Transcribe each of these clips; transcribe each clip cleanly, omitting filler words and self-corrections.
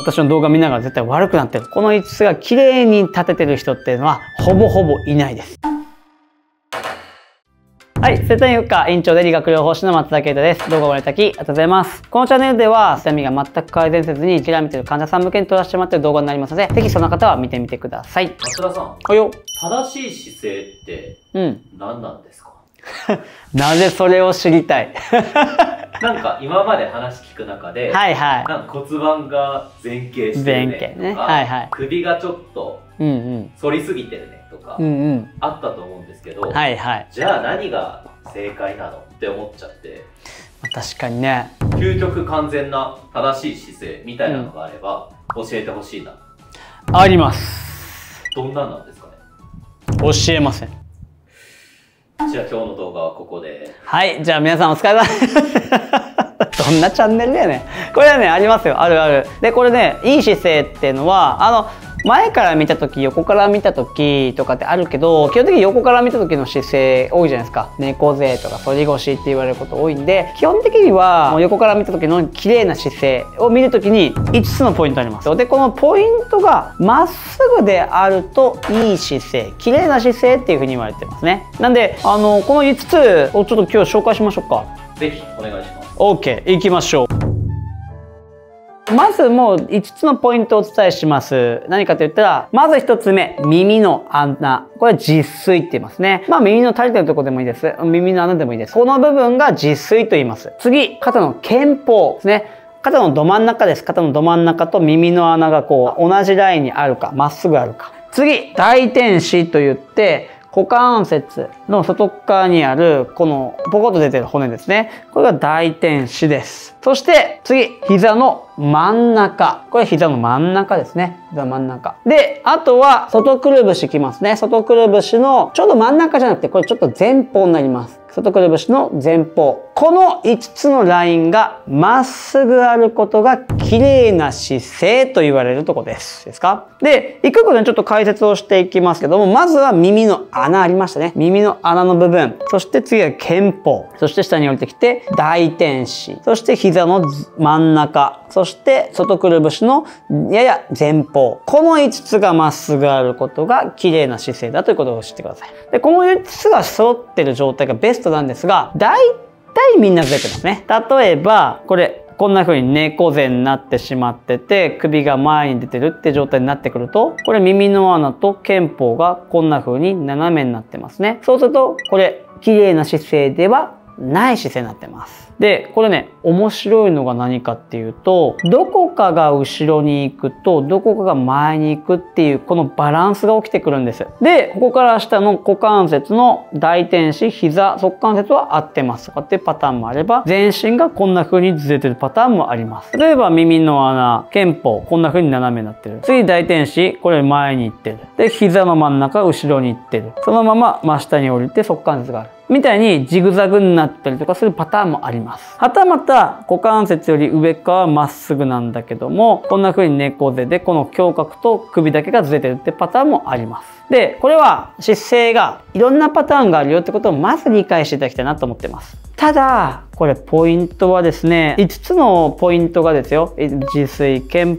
私の動画見ながら絶対悪くなってる。この5つが綺麗に立ててる人っていうのはほぼほぼいないです。はい、生体内科院長で理学療法士の松田啓太です。動画をご覧いただきありがとうございます。このチャンネルでは、痛みが全く改善せずに諦めている患者さん向けに撮らせてもらっている動画になりますので、ぜひその方は見てみてください。松田さん。はいよ。正しい姿勢って何なんですか？なぜそれを知りたい。なんか今まで話聞く中で、はいはい、なんか骨盤が前傾してるねとか、はいはい、首がちょっと反りすぎてるねとか、うんうん、あったと思うんですけど、はいはい、じゃあ何が正解なのって思っちゃって。確かにね。究極完全な正しい姿勢みたいなのがあれば、教えてほしいな。あります。どんなんなんですかね。教えません。じゃあ今日の動画はここで。はい。じゃあ皆さんお疲れ様です。どんなチャンネルだよね。これはね、ありますよ。あるある。で、これね、いい姿勢っていうのは、前から見た時、横から見た時とかってあるけど、基本的に横から見た時の姿勢多いじゃないですか。猫背とか反り腰って言われること多いんで、基本的にはもう横から見た時の綺麗な姿勢を見る時に5つのポイントあります。で、このポイントがまっすぐであるといい姿勢、綺麗な姿勢っていうふうに言われてますね。なんで、この5つをちょっと今日紹介しましょうか。ぜひお願いします。OK、行きましょう。まずもう5つのポイントをお伝えします。何かと言ったら、まず1つ目、耳の穴。これは耳垂って言いますね。まあ耳の垂れてるとこでもいいです。耳の穴でもいいです。この部分が耳垂と言います。次、肩の肩峰ですね。肩のど真ん中です。肩のど真ん中と耳の穴がこう、同じラインにあるか、まっすぐあるか。次、大天子と言って、股関節の外側にある、このポコッと出てる骨ですね。これが大天子です。そして、次、膝の真ん中。これ膝の真ん中ですね。膝真ん中。で、あとは、外くるぶしきますね。外くるぶしの、ちょうど真ん中じゃなくて、これちょっと前方になります。外くるぶしの前方。この5つのラインがまっすぐあることが綺麗な姿勢と言われるとこです。ですか？で、一個一個ね、ちょっと解説をしていきますけども、まずは耳の穴ありましたね。耳の穴の部分。そして次は肩峰。そして下に降りてきて、大天子。そして膝の真ん中。そして外くるぶしのやや前方。この5つがまっすぐあることが綺麗な姿勢だということを知ってください。で、この5つが揃ってる状態がベストなんですが、大体みんなずれてますね。例えば、これ。こんな風に猫背になってしまってて、首が前に出てるって状態になってくると、これ耳の穴と肩峰がこんな風に斜めになってますね。そうすると、これ、綺麗な姿勢ではない姿勢になってます。で、これね、面白いのが何かっていうと、どこかが後ろに行くと、どこかが前に行くっていう、このバランスが起きてくるんです。で、ここから下の股関節の大天子、膝、側関節は合ってますとかっていうパターンもあれば、全身がこんな風にずれてるパターンもあります。例えば、耳の穴、肩峰、こんな風に斜めになってる。次、大天子、これ前に行ってる。で、膝の真ん中、後ろに行ってる。そのまま真下に降りて、側関節がある。みたいにジグザグになったりとかするパターンもあります。はたまた股関節より上側はまっすぐなんだけども、こんな風に猫背でこの胸郭と首だけがずれてるってパターンもあります。で、これは姿勢がいろんなパターンがあるよってことをまず理解していただきたいなと思ってます。ただ、これポイントはですね、5つのポイントがですよ、耳垂、肩峰、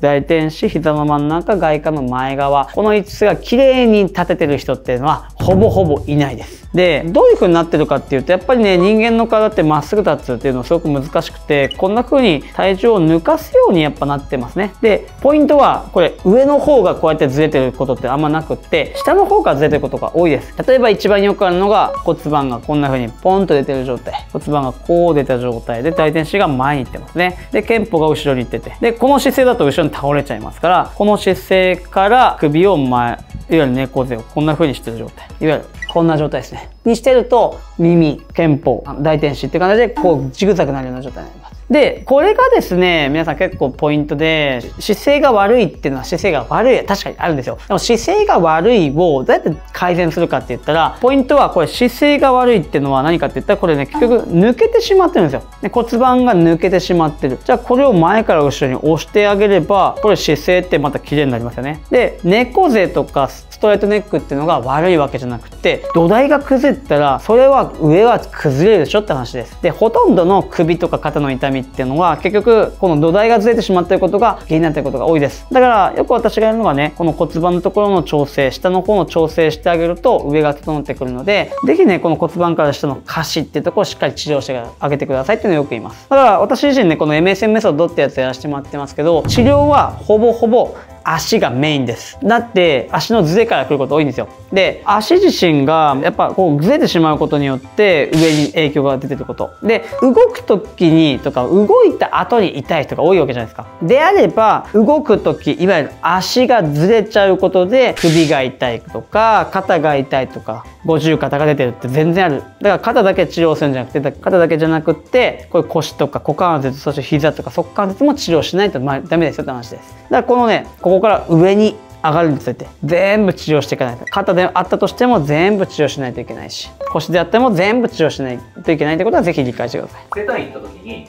大天子、膝の真ん中、外下の前側。この5つが綺麗に立ててる人っていうのはほぼほぼいないです。で、どういう風になってるかっていうと、やっぱりね、人間の体ってまっすぐ立つっていうのはすごく難しくて、こんな風に体重を抜かすようにやっぱなってますね。で、ポイントは、これ上の方がこうやってずれてることってあんまなくって、下の方からずれてることが多いです。例えば一番よくあるのが骨盤がこんな風にポンと出てる状態。骨盤がこう出た状態で大天子が前に行ってますね。で、肩峰が後ろに行ってて。で、この姿勢だと後ろに倒れちゃいますから、この姿勢から首を前、いわゆる猫背をこんな風にしてる状態。いわゆるこんな状態ですね。にしてると、耳、肩峰、大天子っていう感じで、こう、ジグザグなるような状態になります。で、これがですね、皆さん結構ポイントで、姿勢が悪いっていうのは姿勢が悪い、確かにあるんですよ。でも姿勢が悪いをどうやって改善するかって言ったら、ポイントはこれ姿勢が悪いっていうのは何かって言ったら、これね、結局抜けてしまってるんですよ。で、骨盤が抜けてしまってる。じゃあこれを前から後ろに押してあげれば、これ姿勢ってまた綺麗になりますよね。で、猫背とかストレートネックっていうのが悪いわけじゃなくて、土台が崩れたらそれは上は崩れるでしょって話です。でほとんどの首とか肩の痛みっていうのは結局この土台がずれてしまっていることが原因になっていることが多いです。だからよく私がやるのがね、この骨盤のところの調整、下の方の調整してあげると上が整ってくるので、是非ねこの骨盤から下の下肢っていうところをしっかり治療してあげてくださいっていうのをよく言います。だから私自身ねこの MSM メソッドってやつやらせてもらってますけど、治療はほぼほぼ足がメインです。だって足のズレから来ること多いんですよ。で足自身がやっぱこうズレてしまうことによって上に影響が出てることで、動く時にとか動いた後に痛い人が多いわけじゃないですか。であれば動く時、いわゆる足がずれちゃうことで首が痛いとか肩が痛いとか五十肩が出てるって全然ある。だから肩だけ治療するんじゃなくて、肩だけじゃなくってこういう腰とか股関節、そして膝とか側関節も治療しないとダメですよって話です。だからこのねここから上に上がるにつれて全部治療していかないと、肩であったとしても全部治療しないといけないし、腰であっても全部治療しないといけないってことはぜひ理解してください。整体行った時に、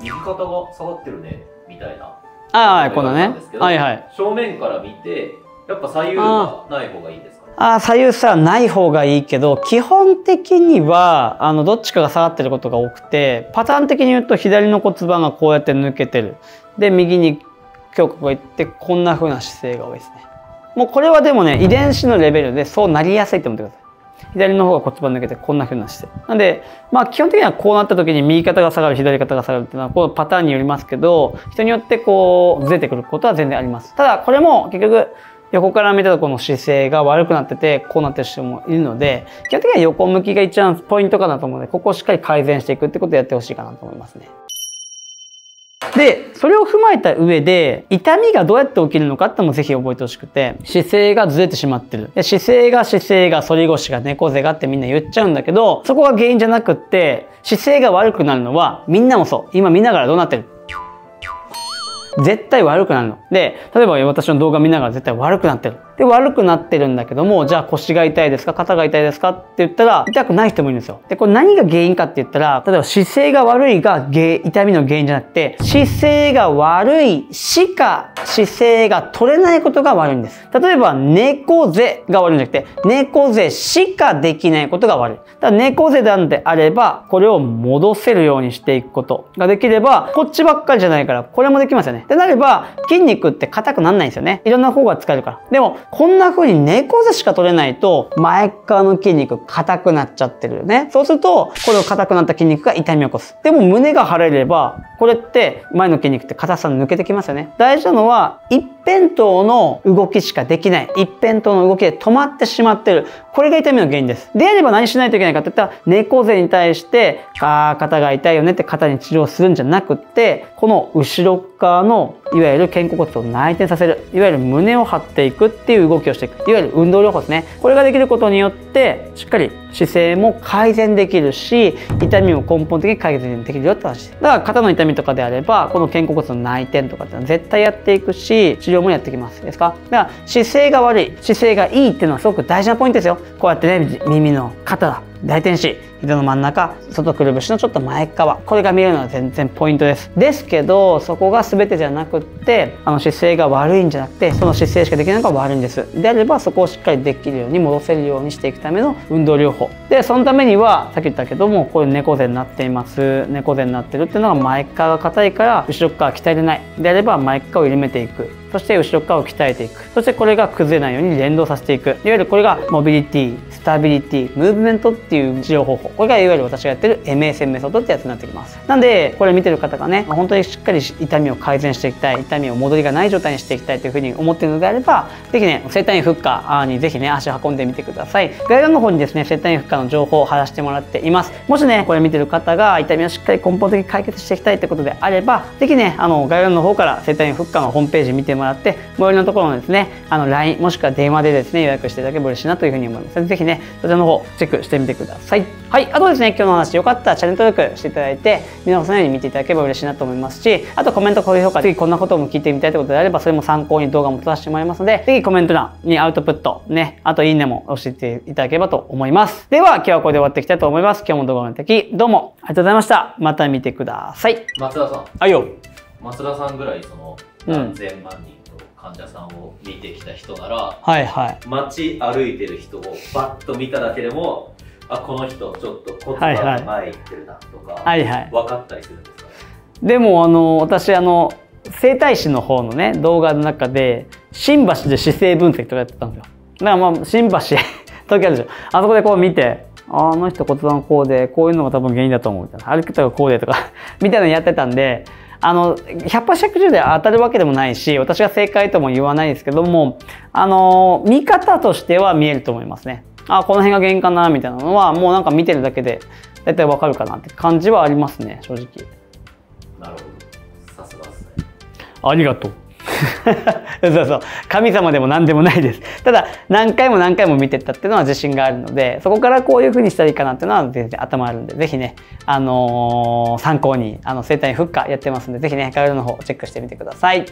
右肩が下がってるねみたいな、このね、正面から見てやっぱ左右がない方がいいですか？左右差はない方がいいけど、基本的にはどっちかが下がってることが多くて、パターン的に言うと左の骨盤がこうやって抜けてる、で右に胸郭がいってこんな風な姿勢が多いですね。もうこれはでもね遺伝子のレベルでそうなりやすいと思ってください。左の方が骨盤抜けてこんな風な姿勢なんで、まあ基本的にはこうなった時に右肩が下がる左肩が下がるっていうのはこうパターンによりますけど、人によってこうずれてくることは全然あります。ただこれも結局横から見たとこの姿勢が悪くなっててこうなってる人もいるので、基本的には横向きが一番ポイントかなと思うので、ここをしっかり改善していくってことをやってほしいかなと思いますね。でそれを踏まえた上で痛みがどうやって起きるのかってもぜひ覚えてほしくて、姿勢がずれてしまってる、姿勢が反り腰が猫背がってみんな言っちゃうんだけど、そこが原因じゃなくって、姿勢が悪くなるのはみんなもそう、今見ながらどうなってる、絶対悪くなるの。で、例えば私の動画見ながら絶対悪くなってる。で、悪くなってるんだけども、じゃあ腰が痛いですか、肩が痛いですかって言ったら、痛くない人もいるんですよ。で、これ何が原因かって言ったら、例えば姿勢が悪いが痛みの原因じゃなくて、姿勢が悪いしか姿勢が取れないことが悪いんです。例えば、猫背が悪いんじゃなくて、猫背しかできないことが悪い。だから猫背なんであれば、これを戻せるようにしていくことができれば、こっちばっかりじゃないから、これもできますよね。ってなれば、筋肉って硬くならないんですよね。いろんな方が使えるから。でも、こんな風に猫背しか取れないと、前側の筋肉硬くなっちゃってるよね。そうすると、この硬くなった筋肉が痛みを起こす。でも胸が腫れれば、これって前の筋肉って硬さ抜けてきますよね。大事なのは、一辺倒の動きしかできない。一辺倒の動きで止まってしまってる。これが痛みの原因です。であれば何しないといけないかって言ったら、猫背に対して、肩が痛いよねって肩に治療するんじゃなくって、この後ろ側のいわゆる肩甲骨を内転させる、いわゆる胸を張っていくっていう動きをしていく、いわゆる運動療法ですね。これができることによってしっかり姿勢も改善できるし、痛みも根本的に改善できるよって話。だから肩の痛みとかであれば、この肩甲骨の内転とかっていうのは絶対やっていくし、治療もやってきますですか。だから姿勢が悪い姿勢がいいっていうのはすごく大事なポイントですよ。こうやってね、耳の肩大天使、膝の真ん中、外くるぶしのちょっと前側、これが見えるのは全然ポイントです。ですけど、そこが全てじゃなくって、姿勢が悪いんじゃなくて、その姿勢しかできないのが悪いんです。であれば、そこをしっかりできるように戻せるようにしていくための運動療法。で、そのためには、さっき言ったけども、こういう猫背になっています。猫背になってるっていうのは前側が硬いから、後ろ側は鍛えれない。であれば、前側を緩めていく。そして後ろ側を鍛えていく。そしてこれが崩れないように連動させていく。いわゆるこれがモビリティ、スタビリティ、ムーブメントっていう治療方法。これがいわゆる私がやってる MSM メソッドってやつになってきます。なんで、これ見てる方がね、本当にしっかり痛みを改善していきたい、痛みを戻りがない状態にしていきたいというふうに思っているのであれば、ぜひね、整体院フッカーにぜひね、足を運んでみてください。概要欄の方にですね、整体院フッカーの情報を貼らせてもらっています。もしね、これ見てる方が痛みをしっかり根本的に解決していきたいということであれば、ぜひね、概要欄の方から整体院フッカーのホームページ見てもらって、最寄りのところのですね、LINE もしくは電話でですね、予約していただければ嬉しいなというふうに思います。ぜひね、そちらの方、チェックしてみてください。はい。あとですね、今日の話、よかったらチャンネル登録していただいて、見直さないように見ていただければ嬉しいなと思いますし、あとコメント、高評価、次こんなことも聞いてみたいということであれば、それも参考に動画も撮らせてもらいますので、ぜひコメント欄にアウトプット、ね、あといいねも押していただければと思います。では、今日はこれで終わっていきたいと思います。今日も動画を見ていただき、どうもありがとうございました。また見てください。松田さん。はいよ。松田さんぐらい、その、何千万人と。患者さんを見てきた人なら、はいはい、街歩いてる人をバッと見ただけでも、あ、この人ちょっと骨盤が前行ってるなとか、はい、はい、分かったりするんですかね。でも私整体師の方のね動画の中で新橋で姿勢分析とかやってたんですよ。だからまあ新橋時あるでしょ、あそこでこう見て、あの人骨盤こうでこういうのが多分原因だと思うみたいな、歩き方がこうでとかみたいなのやってたんで、百発百中で当たるわけでもないし、私が正解とも言わないですけども、見方としては見えると思いますね。あ、この辺が原因かなみたいなのはもうなんか見てるだけで大体わかるかなって感じはありますね、正直。なるほど、さすがですね。ありがとう。そうそう、神様でも何でもないです。ただ何回も何回も見てったっていうのは自信があるので、そこからこういうふうにしたらいいかなっていうのは全然頭あるんで、是非ね、参考に整体復活やってますんで、是非ね概要欄の方チェックしてみてください。